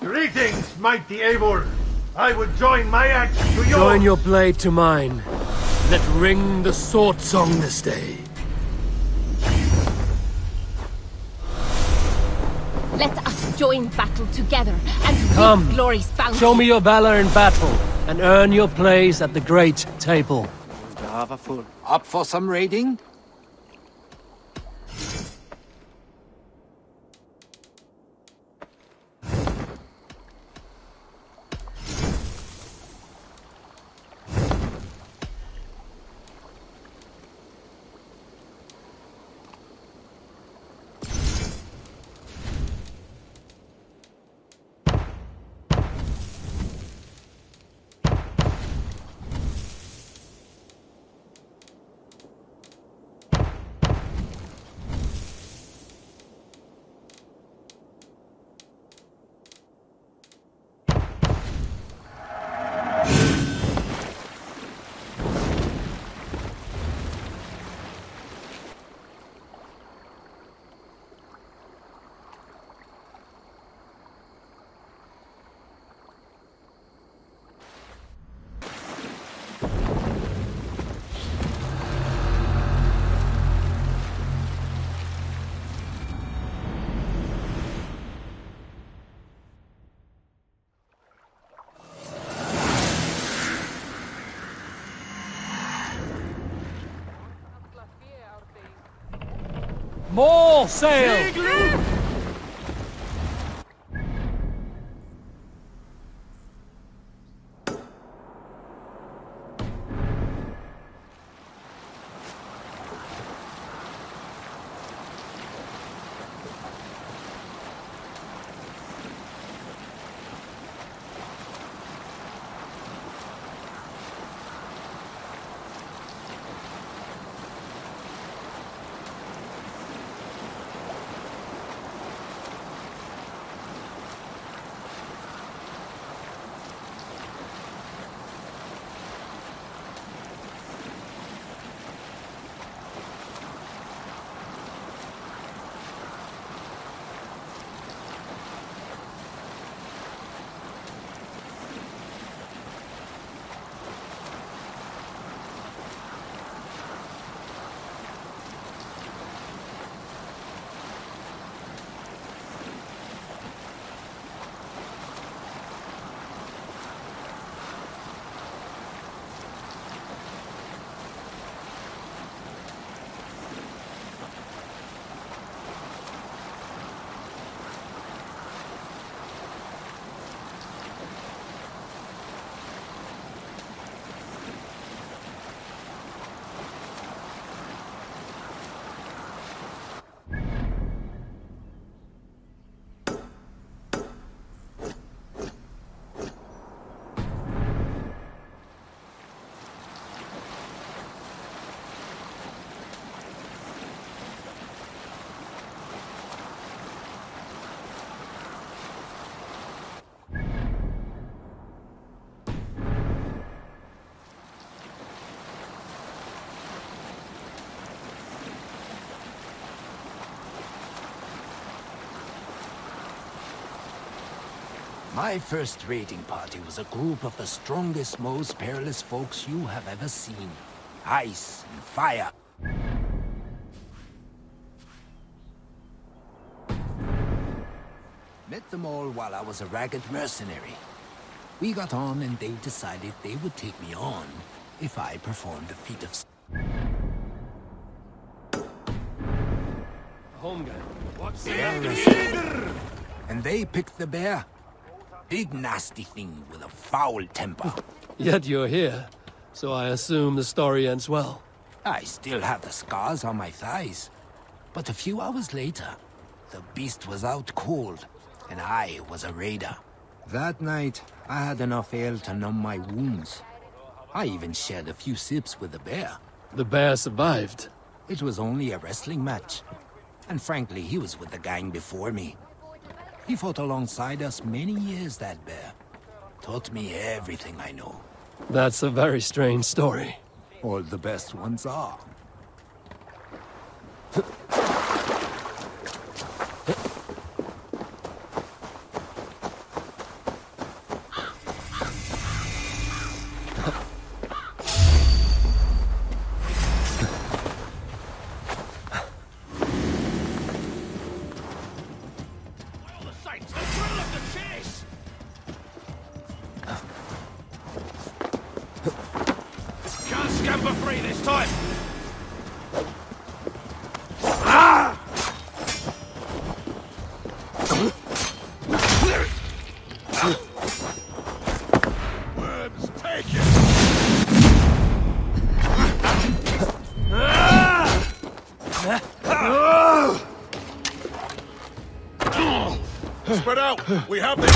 Greetings, mighty Eivor. I would join my axe to yours. Join your blade to mine. Let ring the sword song this day. Let us join battle together and come, reap glory's bounty. Show me your valor in battle and earn your place at the great table. Up for some raiding? More sail! My first raiding party was a group of the strongest, most perilous folks you have ever seen. Ice and fire. Met them all while I was a ragged mercenary. We got on and they decided they would take me on if I performed a feat of... And they picked the bear. Big nasty thing with a foul temper. Yet you're here, so I assume the story ends well. I still have the scars on my thighs. But a few hours later, the beast was out cold, and I was a raider. That night, I had enough ale to numb my wounds. I even shared a few sips with the bear. The bear survived? It was only a wrestling match. And frankly, he was with the gang before me. He fought alongside us many years, that bear. Taught me everything I know. That's a very strange story. Or the best ones are. fight! The thrill of the chase! Can't scamper free this time! We have this!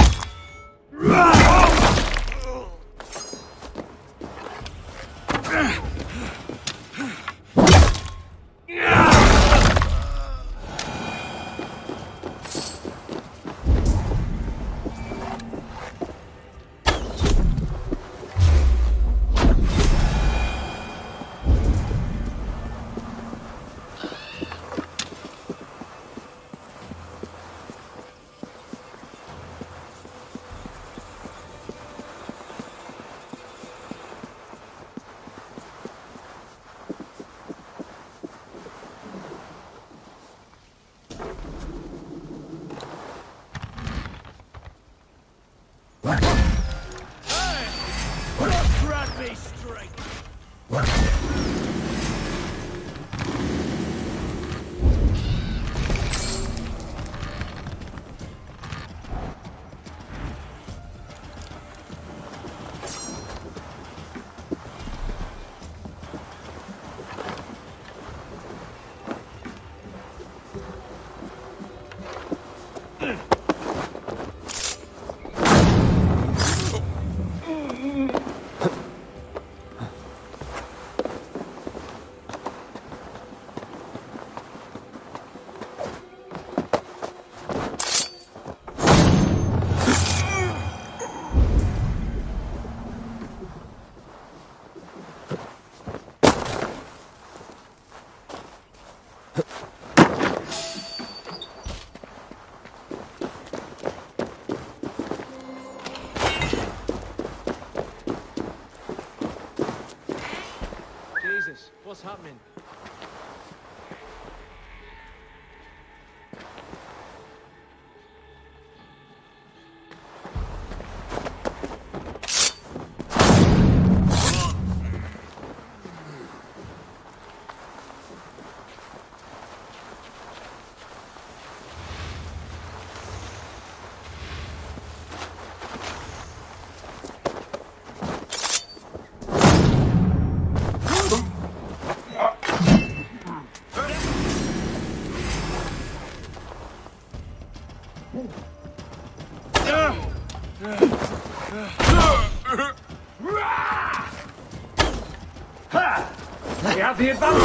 The advantage!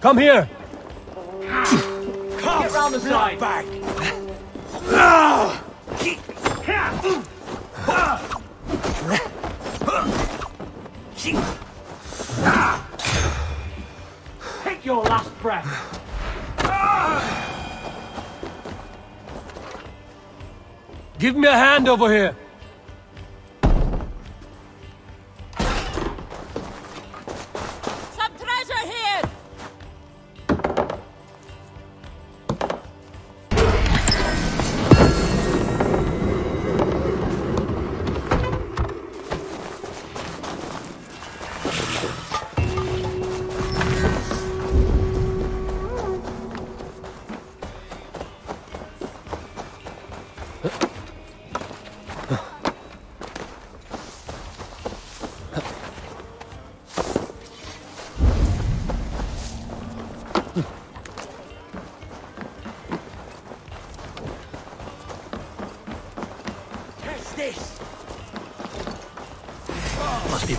Come here! Get round the side! Back. Take your last breath! Give me a hand over here!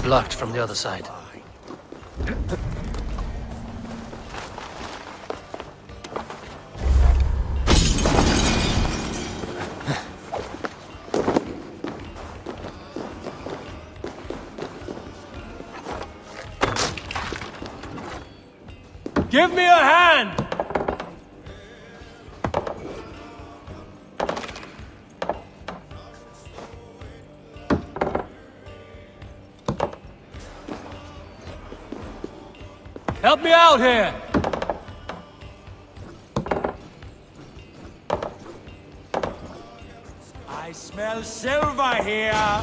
Blocked from the other side. Give me a hand! Help me out here! I smell silver here!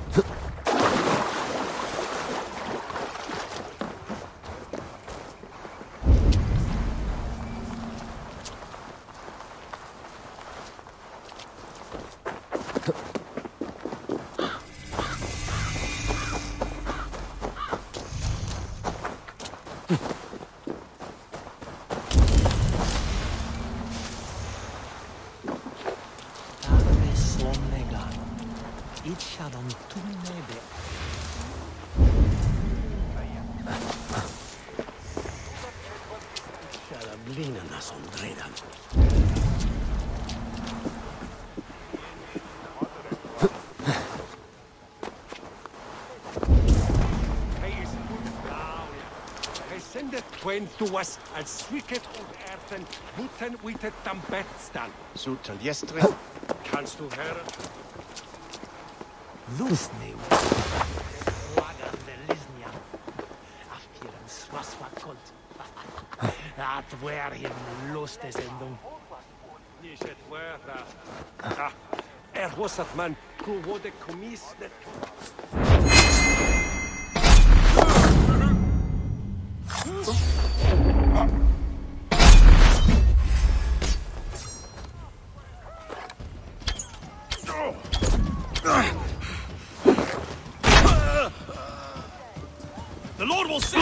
To us als swicket und erden, Mutten witet am Bettstand. Sultan Jestrin, kannst du hören? Los, ne? Wagen der Lisnia. Ach, Kirens, was war Kult? Hat wer hier loste Sendung? Nicht wer da. Erhosert man, ku wurde Kommiss net. The Lord will see.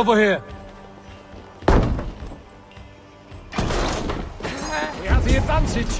Over here. We have the advantage.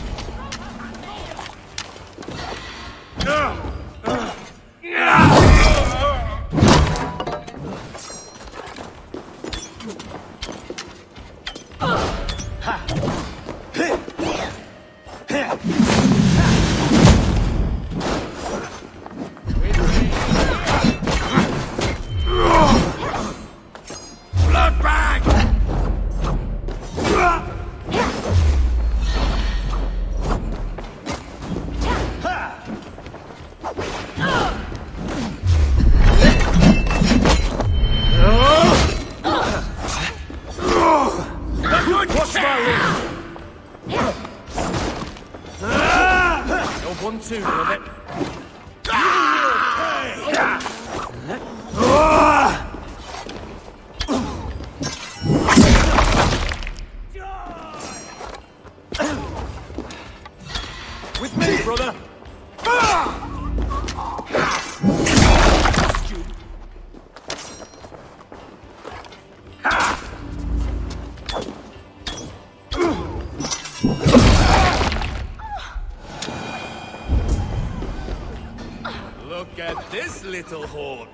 Little horn.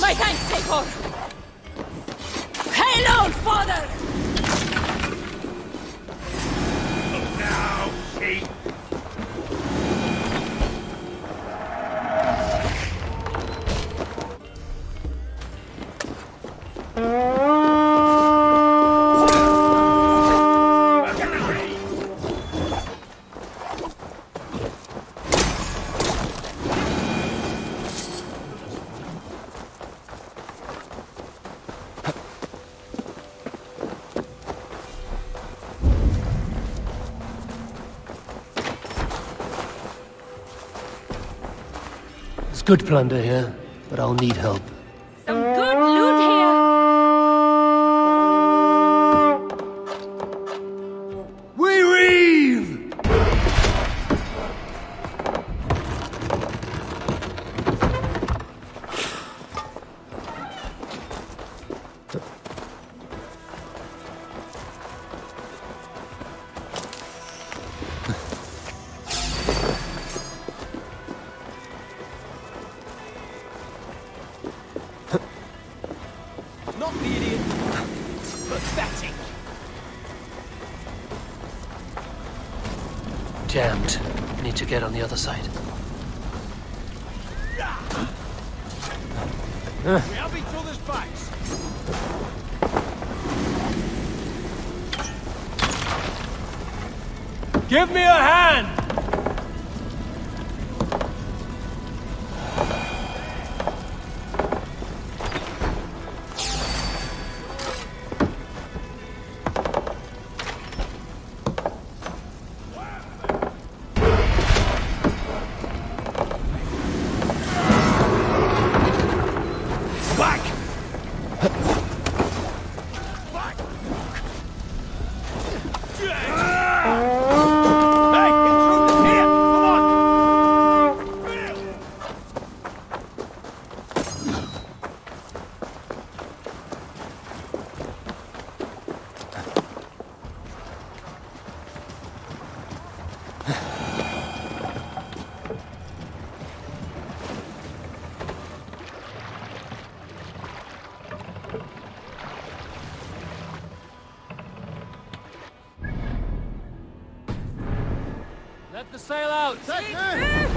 My thanks, Eivor. Hail, old father. Now, she. Good plunder here, but I'll need help. Some good loot here! We reeve! Get on the other side. We have each other's backs. Give me a hand! Let the sail out! Take me!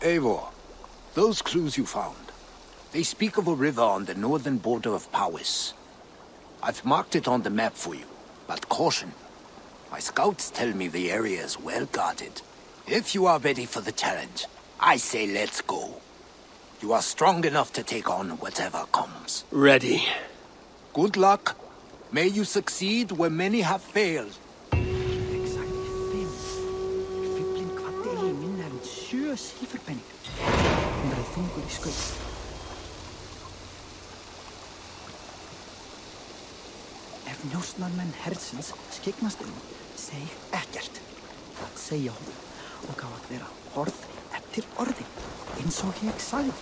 Eivor, those clues you found, they speak of a river on the northern border of Powys. I've marked it on the map for you, but caution. My scouts tell me the area is well guarded. If you are ready for the challenge, I say let's go. You are strong enough to take on whatever comes. Ready. Good luck. May you succeed where many have failed. Ef njósnarmenn herðsins skiknast seg ekkert. Það segja honum og á að vera orð eftir orði, eins og ég sagði.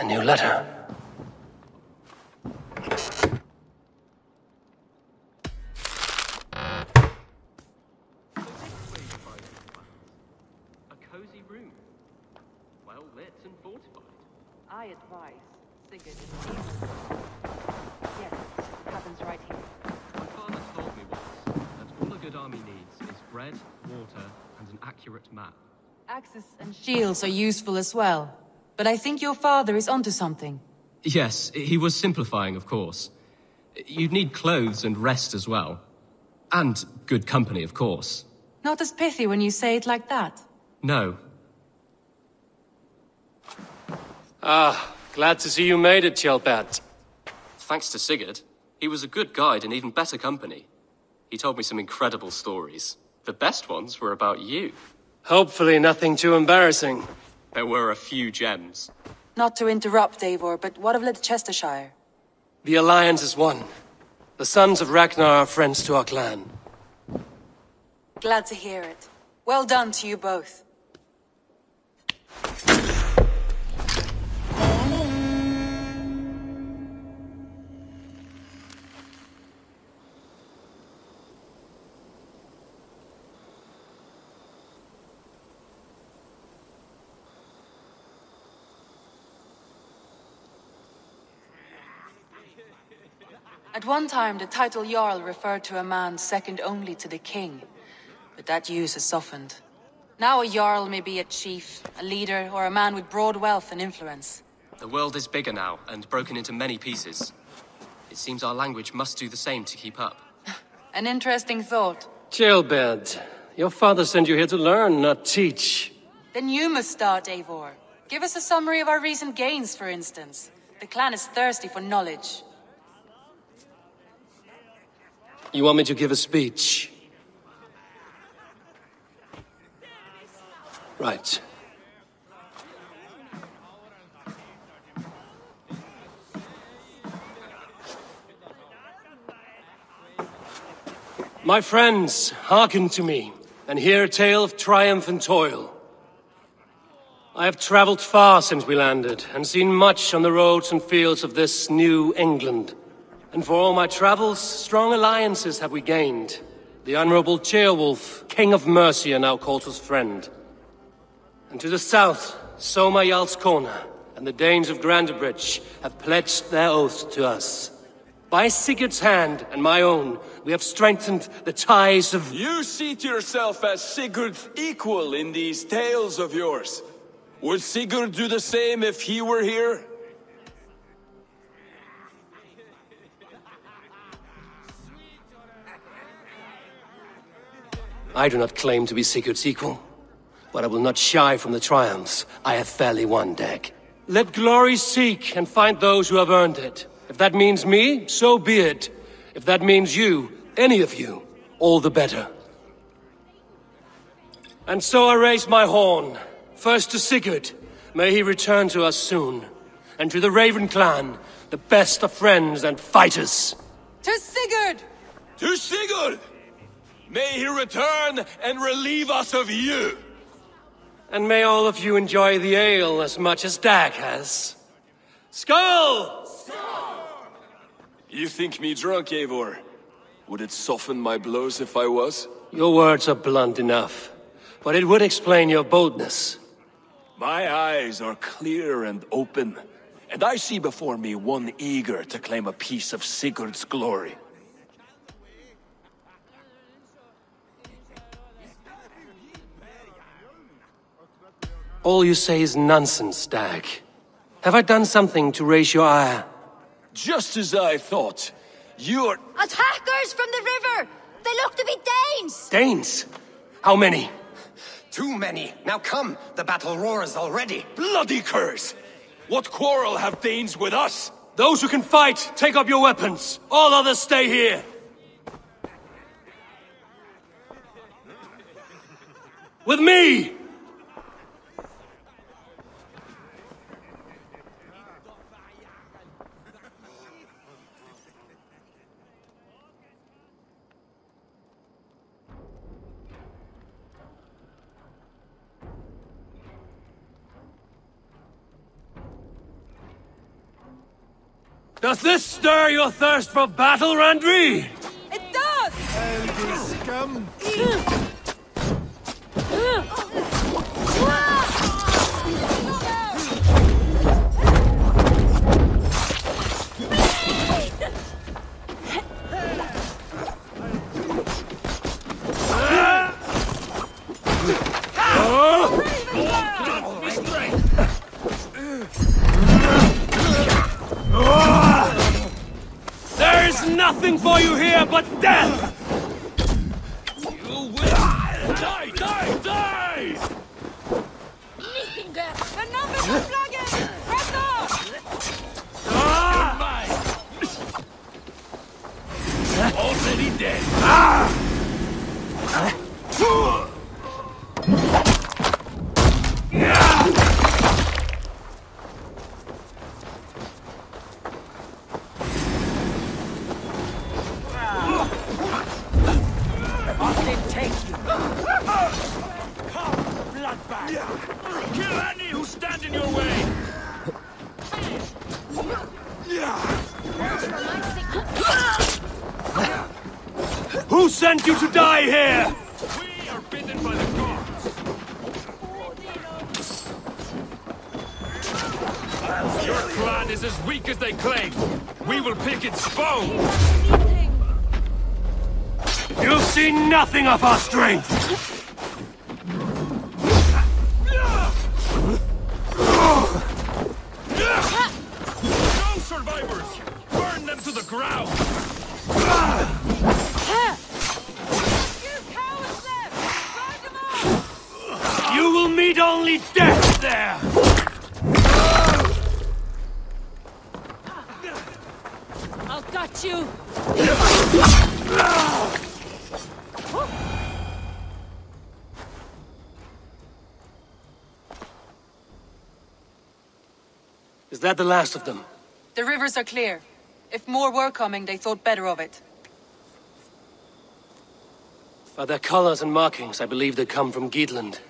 A new letter. A cozy room. Well lit and fortified. I advise Sigurd is evil. Yes, it happens right here. My father told me once that all a good army needs is bread, water, and an accurate map. Axes and shields are useful as well. But I think your father is onto something. Yes, he was simplifying, of course. You'd need clothes and rest as well. And good company, of course. Not as pithy when you say it like that. No. Ah, glad to see you made it, Chilpat. Thanks to Sigurd. He was a good guide and even better company. He told me some incredible stories. The best ones were about you. Hopefully nothing too embarrassing. There were a few gems. Not to interrupt, Eivor, but what of Lichestershire? The alliance is won. The sons of Ragnar are friends to our clan. Glad to hear it. Well done to you both. At one time, the title Jarl referred to a man second only to the king, but that use has softened. Now a Jarl may be a chief, a leader, or a man with broad wealth and influence. The world is bigger now, and broken into many pieces. It seems our language must do the same to keep up. An interesting thought. Chilbert, your father sent you here to learn, not teach. Then you must start, Eivor. Give us a summary of our recent gains, for instance. The clan is thirsty for knowledge. You want me to give a speech? Right. My friends, hearken to me, and hear a tale of triumph and toil. I have traveled far since we landed, and seen much on the roads and fields of this new England. And for all my travels, strong alliances have we gained. The Honourable Ceawulf, King of Mercia, now calls us friend. And to the south, Soma Jarl's Corner and the Danes of Grantebridge have pledged their oath to us. By Sigurd's hand and my own, we have strengthened the ties of... You seat yourself as Sigurd's equal in these tales of yours. Would Sigurd do the same if he were here? I do not claim to be Sigurd's equal, but I will not shy from the triumphs I have fairly won, Dag. Let glory seek and find those who have earned it. If that means me, so be it. If that means you, any of you, all the better. And so I raise my horn, first to Sigurd, may he return to us soon, and to the Raven Clan, the best of friends and fighters. To Sigurd! To Sigurd! May he return and relieve us of you! And may all of you enjoy the ale as much as Dag has. Skål! Skål! You think me drunk, Eivor? Would it soften my blows if I was? Your words are blunt enough, but it would explain your boldness. My eyes are clear and open, and I see before me one eager to claim a piece of Sigurd's glory. All you say is nonsense, Dag. Have I done something to raise your ire? Just as I thought. You're... Attackers from the river! They look to be Danes! Danes? How many? Too many. Now come, the battle roars already. Bloody curse! What quarrel have Danes with us? Those who can fight, take up your weapons. All others stay here. With me! Does this stir your thirst for battle, Randvi? It does! Scum. Nothing for you here but death! You will die, die, die! Another dragon! already dead. You to die here! We are bidden by the gods! Your clan is as weak as they claim! We will pick its bones! You've seen nothing of our strength! No survivors! Burn them to the ground! You will meet only death there! I'll got you! Is that the last of them? The rivers are clear. If more were coming, they thought better of it. By their colors and markings, I believe they come from Giedland.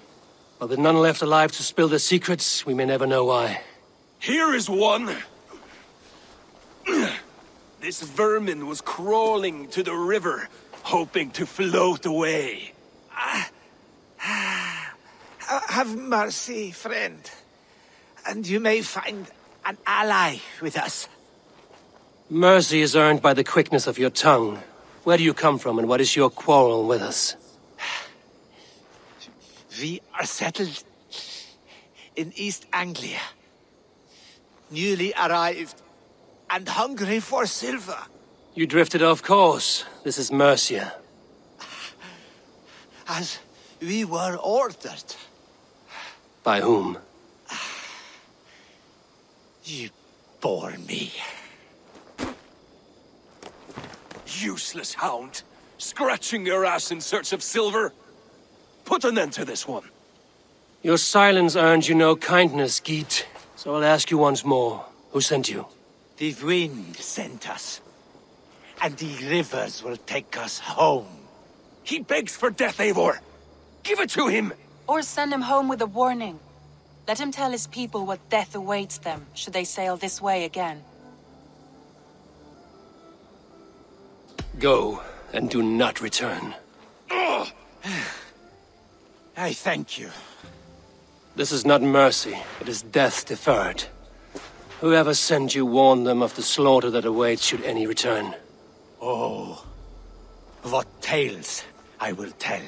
But with none left alive to spill their secrets, we may never know why. Here is one! This vermin was crawling to the river, hoping to float away. Have mercy, friend. And you may find an ally with us. Mercy is earned by the quickness of your tongue. Where do you come from, and what is your quarrel with us? We are settled in East Anglia, newly arrived and hungry for silver. You drifted off course. This is Mercia. As we were ordered. By whom? You bore me. Useless hound, scratching your ass in search of silver. Put an end to this one. Your silence earns you no kindness, Geet. So I'll ask you once more, who sent you? The wind sent us. And the rivers will take us home. He begs for death, Eivor. Give it to him! Or send him home with a warning. Let him tell his people what death awaits them, should they sail this way again. Go, and do not return. Ugh. I thank you. This is not mercy, it is death deferred. Whoever sent you warned them of the slaughter that awaits should any return. Oh, what tales I will tell.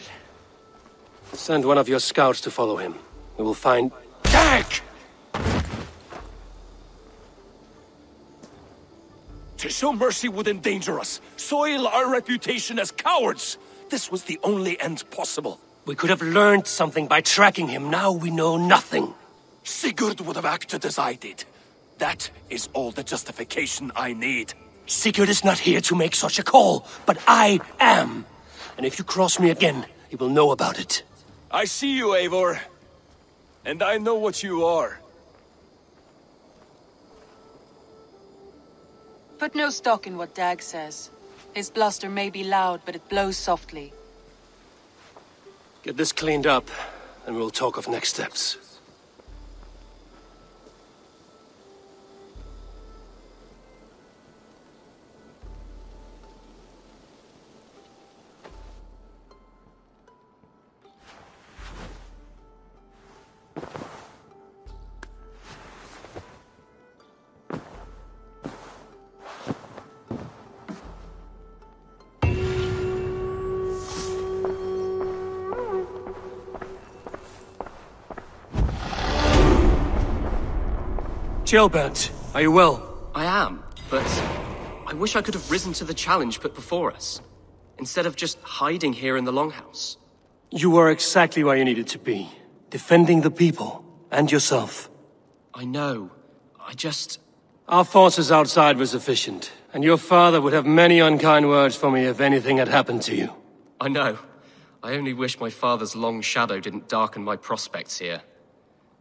Send one of your scouts to follow him. We will find... Dag! To show mercy would endanger us, soil our reputation as cowards. This was the only end possible. We could have learned something by tracking him. Now we know nothing. Sigurd would have acted as I did. That is all the justification I need. Sigurd is not here to make such a call, but I am. And if you cross me again, he will know about it. I see you, Eivor. And I know what you are. Put no stock in what Dag says. His bluster may be loud, but it blows softly. Get this cleaned up, and we'll talk of next steps. Gielbert, are you well? I am, but I wish I could have risen to the challenge put before us, instead of just hiding here in the Longhouse. You were exactly where you needed to be, defending the people, and yourself. I know, I just... Our forces outside were sufficient. And your father would have many unkind words for me if anything had happened to you. I know. I only wish my father's long shadow didn't darken my prospects here.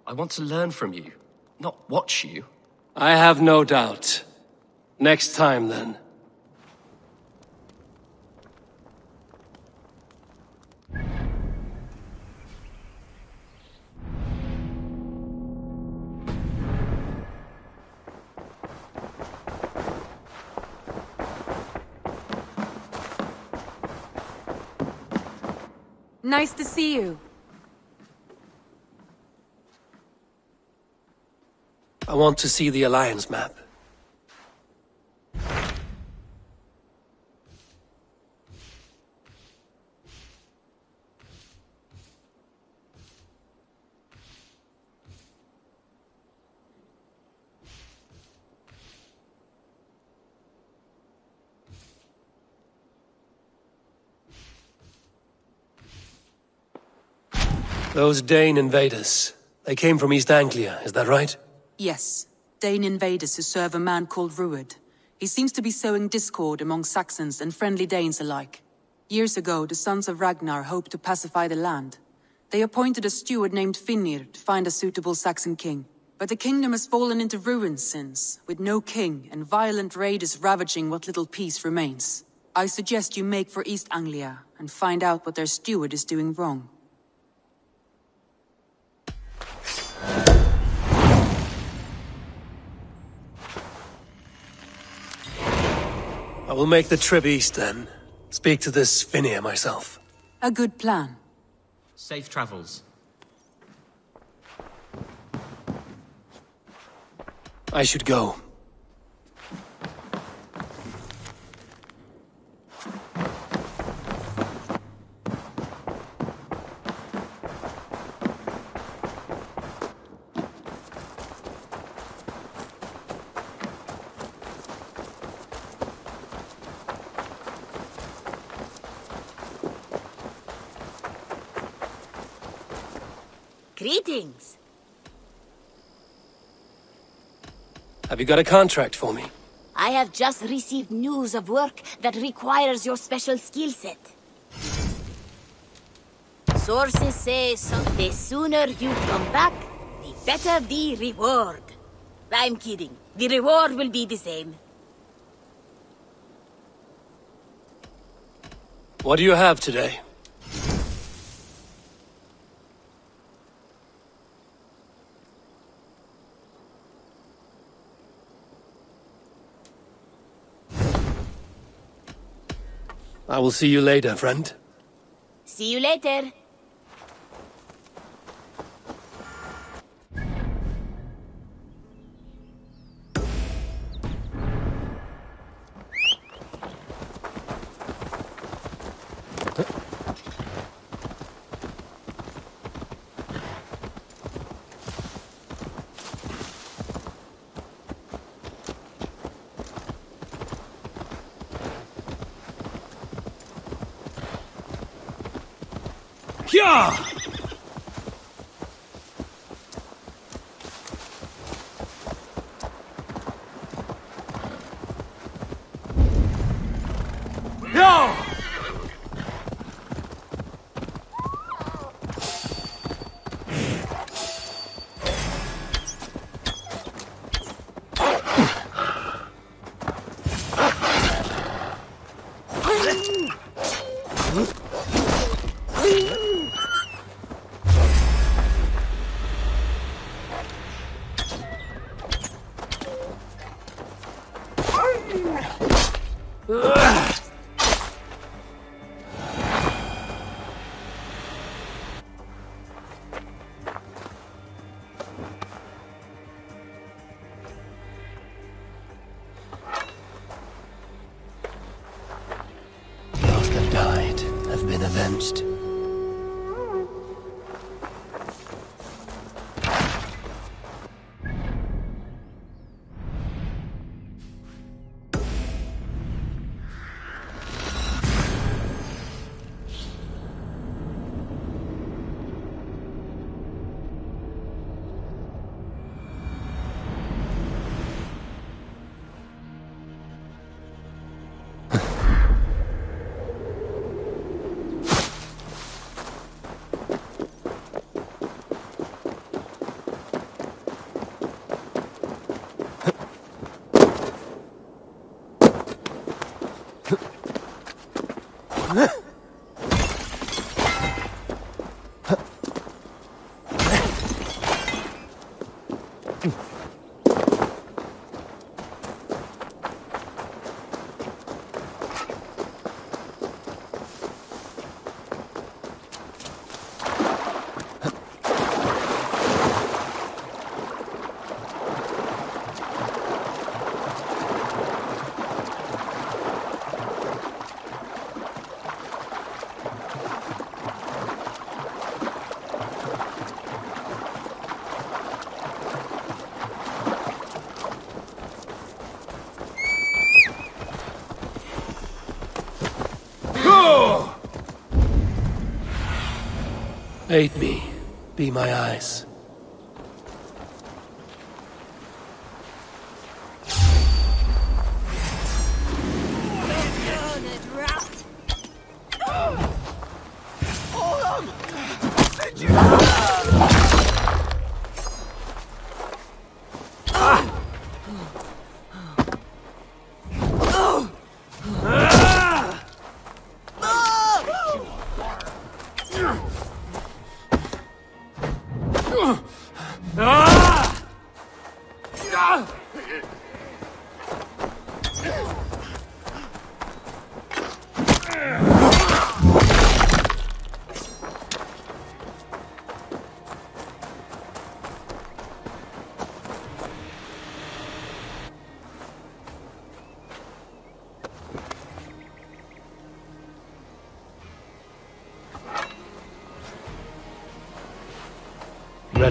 I want to learn from you, not watch you. I have no doubt. Next time, then. Nice to see you. I want to see the Alliance map. Those Dane invaders, they came from East Anglia, is that right? Yes. Dane invaders who serve a man called Ruward. He seems to be sowing discord among Saxons and friendly Danes alike. Years ago, the sons of Ragnar hoped to pacify the land. They appointed a steward named Finnr to find a suitable Saxon king. But the kingdom has fallen into ruins since, with no king and violent raiders ravaging what little peace remains. I suggest you make for East Anglia and find out what their steward is doing wrong. I will make the trip east, then. Speak to this Finia myself. A good plan. Safe travels. I should go. Greetings! Have you got a contract for me? I have just received news of work that requires your special skill set. Sources say the sooner you come back, the better the reward. I'm kidding. The reward will be the same. What do you have today? I will see you later, friend. See you later. Aid me, be my eyes.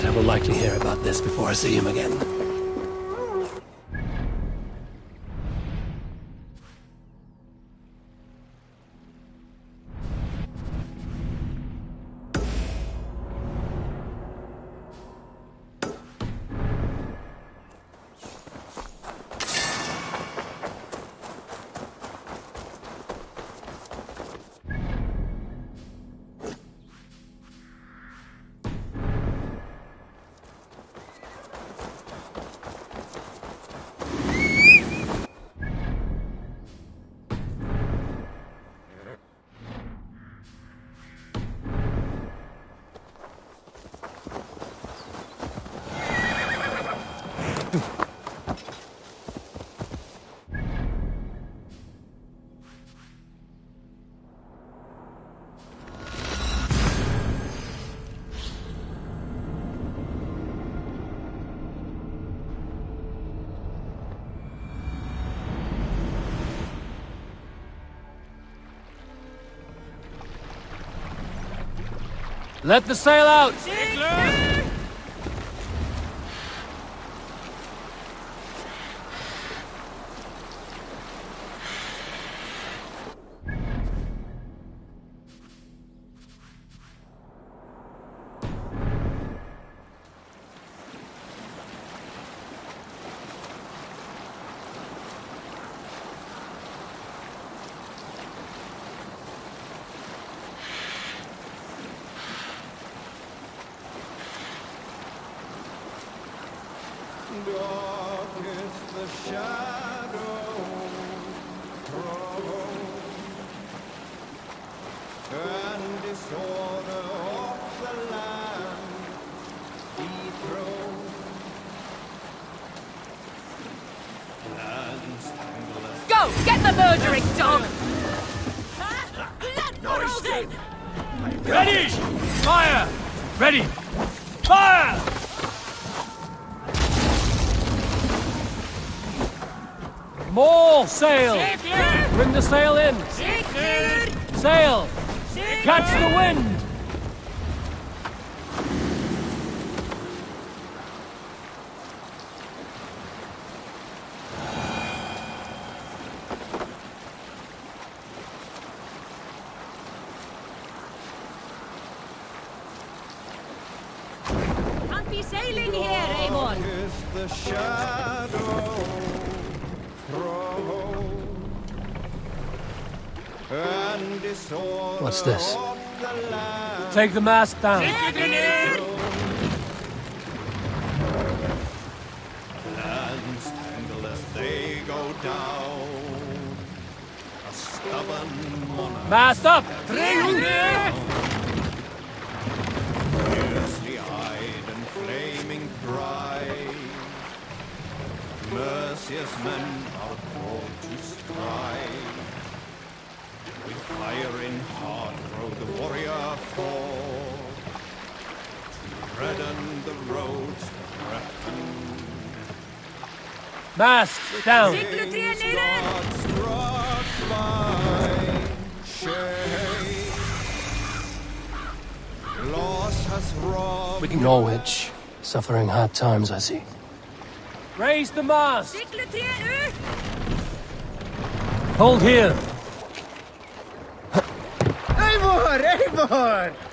I will likely hear about this before I see him again. Let the sail out! Get the murdering dog! Ready! Fire! Ready! Fire! More sail! Bring the sail in! Sail! Catch the wind! What's this? Take the mast down. They go down. A stubborn monarch. Mast up! Fiercely eyed and flaming pride, merciless men are called to strive. With fire in heart rode the warrior forth, to redden the roads of Grafton. Mast down! Norwich, suffering hard times, I see. Raise the mast! Hold here! Eivor! Eivor!